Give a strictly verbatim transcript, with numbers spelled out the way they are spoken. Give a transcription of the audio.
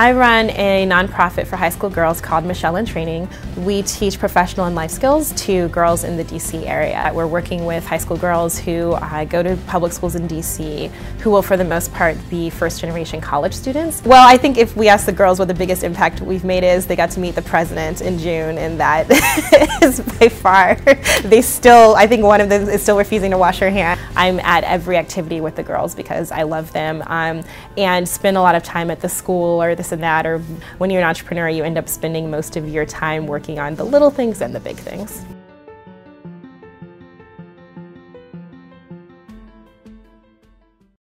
I run a nonprofit for high school girls called Michelle in Training. We teach professional and life skills to girls in the D C area. We're working with high school girls who uh, go to public schools in D C, who will for the most part be first generation college students. Well, I think if we ask the girls what the biggest impact we've made is, they got to meet the president in June, and that is by far, they still, I think one of them is still refusing to wash her hand. I'm at every activity with the girls because I love them um, and spend a lot of time at the school or this and that, or when you're an entrepreneur you end up spending most of your time working on the little things and the big things.